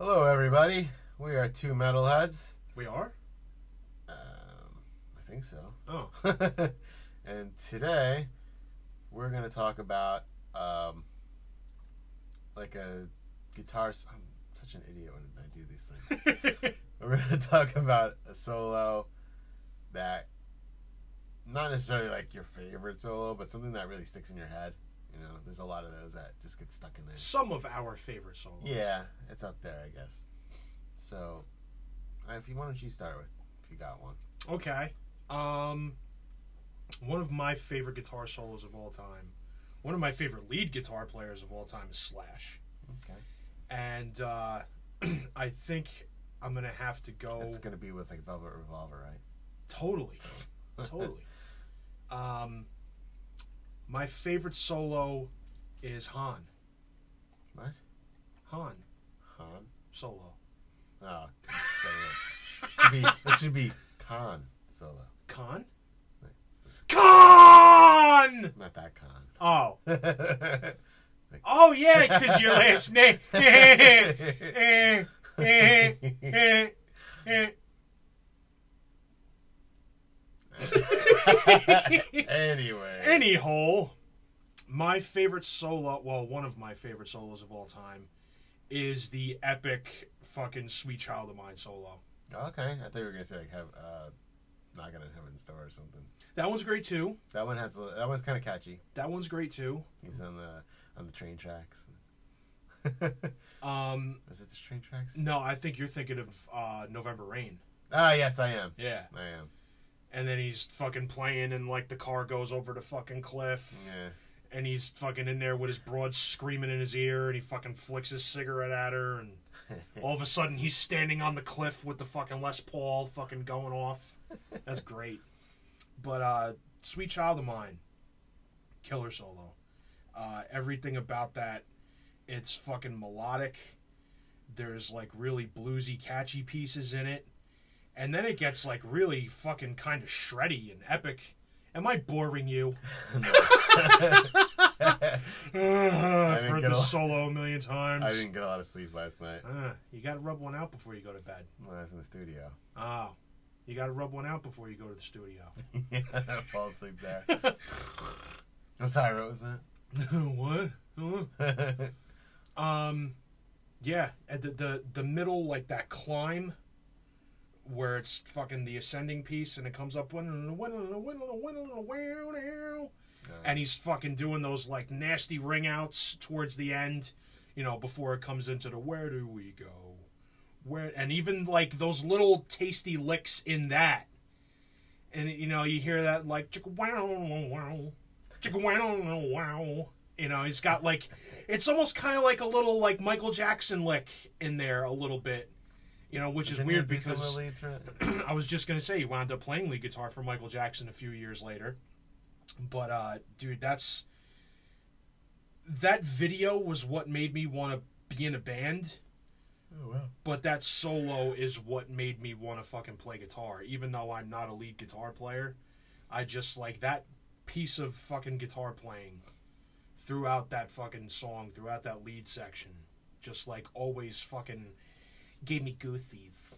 Hello, everybody. We are two metalheads. We are? I think so. Oh. And today, we're going to talk about, like a guitar... I'm such an idiot when I do these things. We're going to talk about a solo that... Not necessarily, like, your favorite solo, but something that really sticks in your head. You know, there's a lot of those that just get stuck in there. Some of our favorite songs. Yeah, it's up there, I guess. So, why don't you start with, if you got one. Okay. One of my favorite guitar solos of all time, one of my favorite lead guitar players of all time is Slash. Okay. And I think I'm going to have to go... It's going to be with, like, Velvet Revolver, right? Totally. Totally. My favorite solo is Han. What? Han. Han? Solo. Oh, solo. It should be Khan solo. Khan? Khan! Not that Khan. Oh. Like, oh, yeah, because your last name. Anyway. Anyhole, my favorite solo, well, one of my favorite solos of all time is the epic fucking Sweet Child of Mine solo. Okay. I thought you were going to say, like, Knocking on Heaven's Door or something. That one's great, too. That one's kind of catchy. That one's great, too. He's on the train tracks. Is it the train tracks? No, I think you're thinking of November Rain. Ah, yes, I am. Yeah. I am. And then he's fucking playing, and, like, the car goes over the fucking cliff. Yeah. And he's fucking in there with his broad screaming in his ear, and he fucking flicks his cigarette at her, and all of a sudden he's standing on the cliff with the fucking Les Paul fucking going off. That's great. But Sweet Child of Mine, killer solo. Everything about that, it's fucking melodic. There's, like, really bluesy, catchy pieces in it. And then it gets, like, really fucking kind of shreddy and epic. Am I boring you? I've heard this solo a million times. I didn't get a lot of sleep last night. You got to rub one out before you go to bed. When I was in the studio. Oh. You got to rub one out before you go to the studio. Yeah, I fall asleep there. I'm sorry, what was that? What? Yeah, at the middle, like, that climb... Where it's fucking the ascending piece and it comes up and he's fucking doing those, like, nasty ring outs towards the end, you know, before it comes into the where do we go, where, and even, like, those little tasty licks in that, and, you know, you hear that, like, chicka wow wow chicka wow wow, you know, he's got, like, it's almost kind of like a little, like, Michael Jackson lick in there a little bit. You know, which is weird because I was just going to say he wound up playing lead guitar for Michael Jackson a few years later. But, dude, that video was what made me want to be in a band. Oh, wow. But that solo is what made me want to fucking play guitar. Even though I'm not a lead guitar player, I just, like, that piece of fucking guitar playing throughout that fucking song, throughout that lead section, just, like, always fucking... Gave me goosies.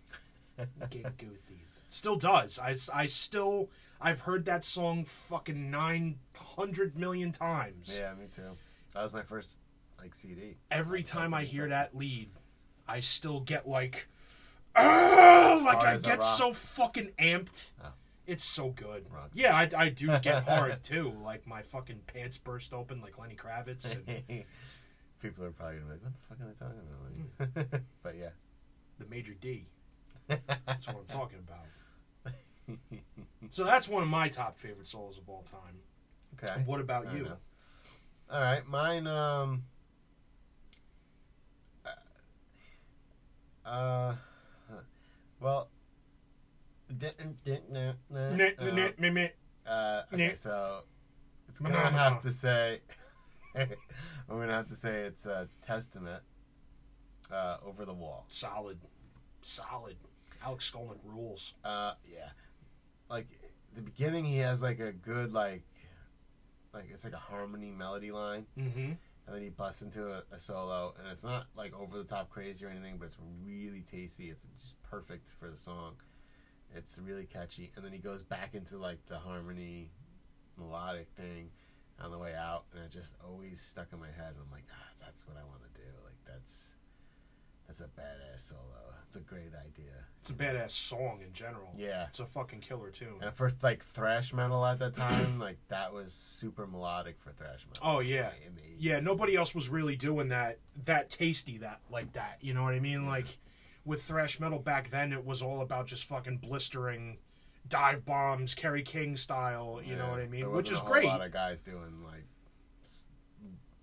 Gave me goosies. Still does. I've heard that song fucking 900 million times. Yeah, me too. That was my first, like, CD. Every time I hear that lead, I still get, like, oh, like, I get so fucking amped. Oh. It's so good. Rock. Yeah, I do get hard, too. Like, my fucking pants burst open like Lenny Kravitz. And... People are probably going to be like, what the fuck are they talking about? But, yeah. The major D. That's what I'm talking about. So that's one of my top favorite solos of all time. Okay. And what about you? Know. All right. Mine, well... Okay, so... It's gonna have to say... I'm gonna have to say it's Testament. Over the Wall. Solid. Alex Skolnick rules. Yeah. Like, the beginning, he has, like, a good, like it's like a harmony melody line. Mm-hmm. and then he busts into a solo, and it's not like over the top crazy or anything, but it's really tasty. It's just perfect for the song. It's really catchy, and then he goes back into like the harmony melodic thing on the way out, and it just always stuck in my head, and I'm like, that's what I want to do. Like, that's a badass solo. It's a great idea. It's a badass song in general. Yeah. It's a fucking killer too. And for like thrash metal at that time, like that was super melodic for thrash metal. Oh yeah. Like, in the 80s. Yeah, nobody else was really doing that tasty, that like that. You know what I mean? Yeah. Like with thrash metal back then, it was all about just fucking blistering dive bombs, Kerry King style, you know what I mean? Which is great. There wasn't a whole lot of guys doing like,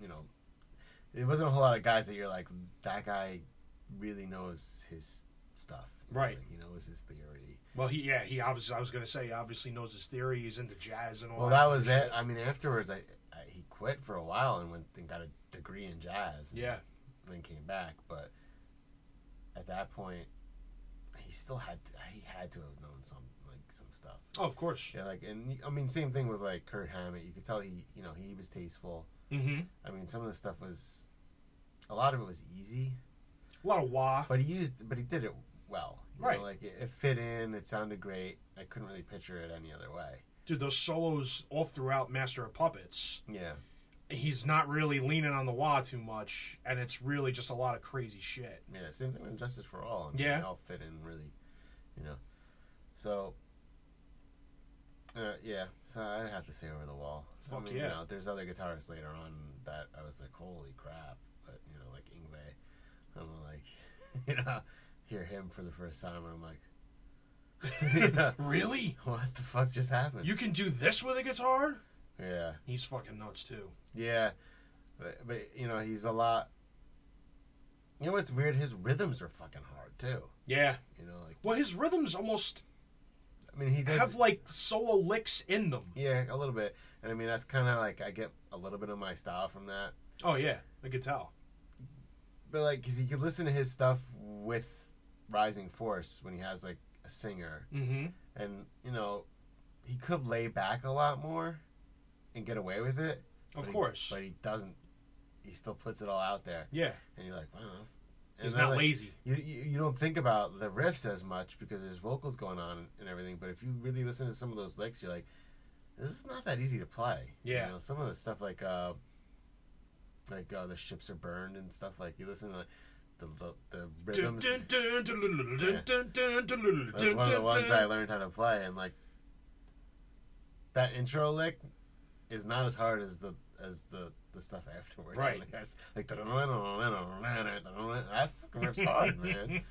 you know, it wasn't a whole lot of guys that you're like, that guy really knows his stuff. Right. Like, he knows his theory. Well, he obviously, I was going to say, he obviously knows his theory. He's into jazz and all that. Well, that was it. I mean, afterwards, he quit for a while and went and got a degree in jazz. And yeah. Then came back, but at that point, he had to have known some stuff. Oh, of course. Yeah, like, and I mean, same thing with like Kurt Hammett. You could tell he was tasteful. Mm-hmm. I mean, some of the stuff was, a lot of it was easy. A lot of wah. But he did it well. You know, like it fit in. It sounded great. I couldn't really picture it any other way. Dude, those solos all throughout Master of Puppets. Yeah. He's not really leaning on the wah too much, and it's really just a lot of crazy shit. Yeah, same thing with Justice for All. I mean, yeah, they all fit in really, you know. So, so I'd have to say Over the Wall. Fuck, I mean, yeah. You know, there's other guitarists later on that I was like, holy crap, but you know, like Yngwie, I'm like, you know, hear him for the first time, and I'm like. You know, really? What the fuck just happened? You can do this with a guitar? Yeah. He's fucking nuts too. Yeah. But you know, he's a lot. You know what's weird? His rhythms are fucking hard too. Yeah. You know, like, well, his rhythms almost, I mean, he does have like solo licks in them. Yeah, a little bit. And I mean, that's kind of like, I get a little bit of my style from that. Oh yeah, I could tell. But like, 'cause you could listen to his stuff with Rising Force when he has like a singer. Mm-hmm. And you know, he could lay back a lot more and get away with it. Of course. But he doesn't. He still puts it all out there. Yeah. And you're like, wow. He's not lazy. You don't think about the riffs as much because there's vocals going on and everything, but if you really listen to some of those licks, you're like, this is not that easy to play. Yeah. You know, some of the stuff like The Ships Are Burned and stuff, like you listen to like, the rhythms. That's one of the ones I learned how to play, and like that intro lick is not as hard as the stuff afterwards. Right. Like that riff's hard, man.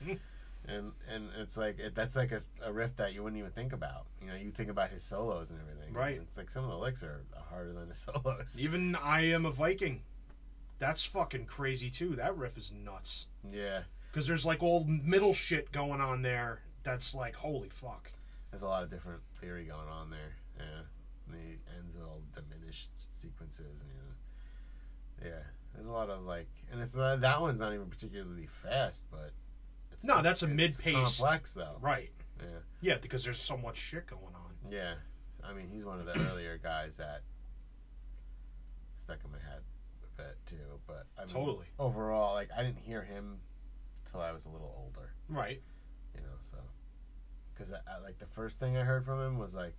And it's like that's like a riff that you wouldn't even think about. You know, you think about his solos and everything. Right. And it's like some of the licks are harder than his solos. Even I Am a Viking. That's fucking crazy too. That riff is nuts. Yeah. Because there's like all middle shit going on there. That's like, holy fuck. There's a lot of different theory going on there. Yeah. The ends of all diminished sequences, and you know, yeah, there's a lot of like, and it's not, that one's not even particularly fast, but it's no, that's a mid-paced, complex though, right? Yeah, yeah, because there's so much shit going on. Yeah, I mean, he's one of the earlier guys that stuck in my head a bit too, but I mean, totally overall, like I didn't hear him till I was a little older, right? You know, so because I like the first thing I heard from him was like.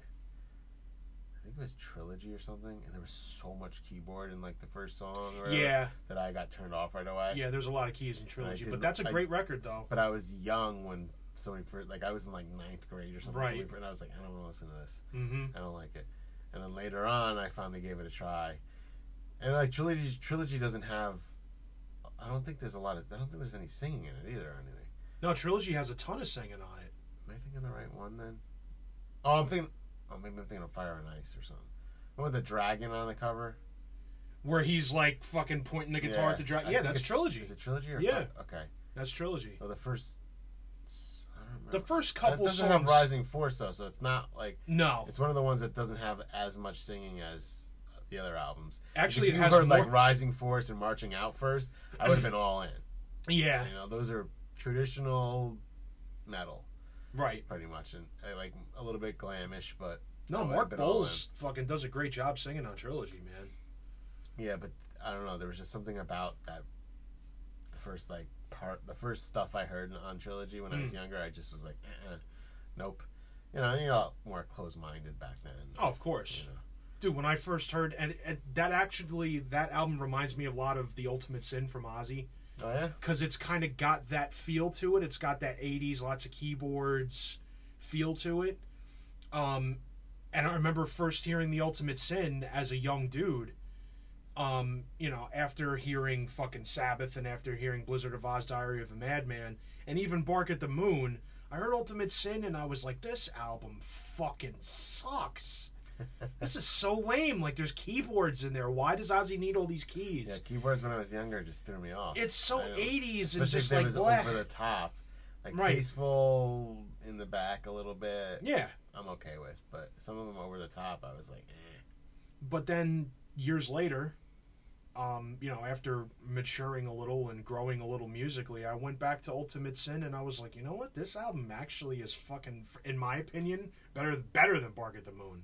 I think it was Trilogy or something, and there was so much keyboard in like the first song or yeah. that I got turned off right away. Yeah, there's a lot of keys in Trilogy, but that's a great record though. But I was young when somebody first, like I was in like 9th grade or something, right. And I was like, I don't want to listen to this. Mm-hmm. I don't like it. And then later on, I finally gave it a try. And like Trilogy doesn't have, I don't think there's any singing in it either or anything. No, Trilogy has a ton of singing on it. Am I thinking the right one then? Oh, maybe I'm thinking of Fire and Ice or something. What with the dragon on the cover? Where he's like fucking pointing the guitar at the dragon. Yeah, that's Trilogy. Is it Trilogy or yeah. Okay. That's Trilogy. Well, the first couple songs. It doesn't have Rising Force though, so it's not like. No. It's one of the ones that doesn't have as much singing as the other albums. Actually, it has more. If you heard like Rising Force and Marching Out first, I would have been all in. Yeah. You know, those are traditional metal. Right. Pretty much. And like a little bit glamish, but. No, Mark Bowles fucking does a great job singing on Trilogy, man. Yeah, but I don't know, there was just something about that the first stuff I heard on Trilogy when I was younger, I just was like, nope. You know, you're a lot more close-minded back then. Oh, of course. You know. Dude, when I first heard, and that album reminds me a lot of The Ultimate Sin from Ozzy. Oh, yeah? Because it's kind of got that feel to it. It's got that 80s, lots of keyboards feel to it. And I remember first hearing The Ultimate Sin as a young dude, you know, after hearing fucking Sabbath and after hearing Blizzard of Oz, Diary of a Madman, and even Bark at the Moon, I heard Ultimate Sin and I was like, this album fucking sucks. This is so lame. Like, there's keyboards in there. Why does Ozzy need all these keys? Yeah, keyboards when I was younger just threw me off. It's so 80s and just like black. Over the top. Like, right. Tasteful in the back a little bit. Yeah. I'm okay with, but some of them over the top, I was like, eh. But then years later, you know, after maturing a little and growing a little musically, I went back to Ultimate Sin and I was like, you know what? This album actually is fucking, in my opinion, better than Bark at the Moon.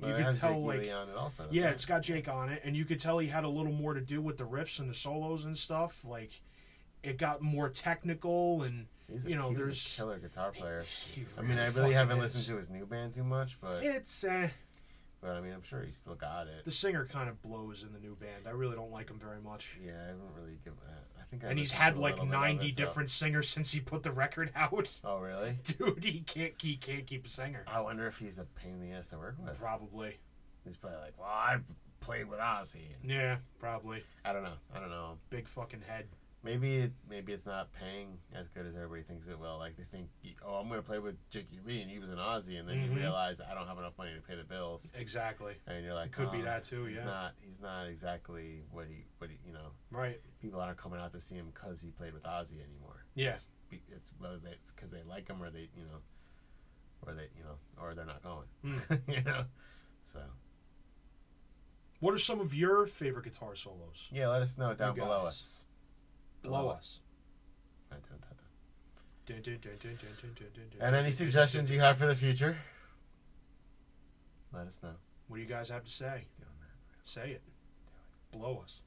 Well, you can tell, Jake like, E. Lee on it also, yeah, it's got Jake on it, and you could tell he had a little more to do with the riffs and the solos and stuff. Like, it got more technical, and he's a killer guitar player. I mean, I really haven't listened to his new band too much, but it's. But I mean, I'm sure he's still got it. The singer kind of blows in the new band. I really don't like him very much. Yeah, I haven't really given. And he's had like 90 different singers since he put the record out. Oh really? Dude, he can't keep a singer. I wonder if he's a pain in the ass to work with. Probably. He's probably like, well, I played with Ozzy. Yeah, probably. I don't know. Big fucking head. Maybe it's not paying as good as everybody thinks it will. Like, they think, oh, I'm going to play with Jake E. Lee, and he was an Ozzy, and then you realize I don't have enough money to pay the bills. Exactly. And you're like, it could be that too. He's not exactly what he you know. Right. People aren't coming out to see him because he played with Ozzy anymore. Yeah. It's whether because they like him or they or they're not going. You know, so. What are some of your favorite guitar solos? Yeah, let us know down below us. And any suggestions you have for the future, let us know. What do you guys have to say? Say it. Do it. Blow us.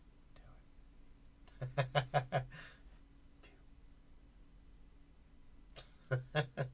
Do it.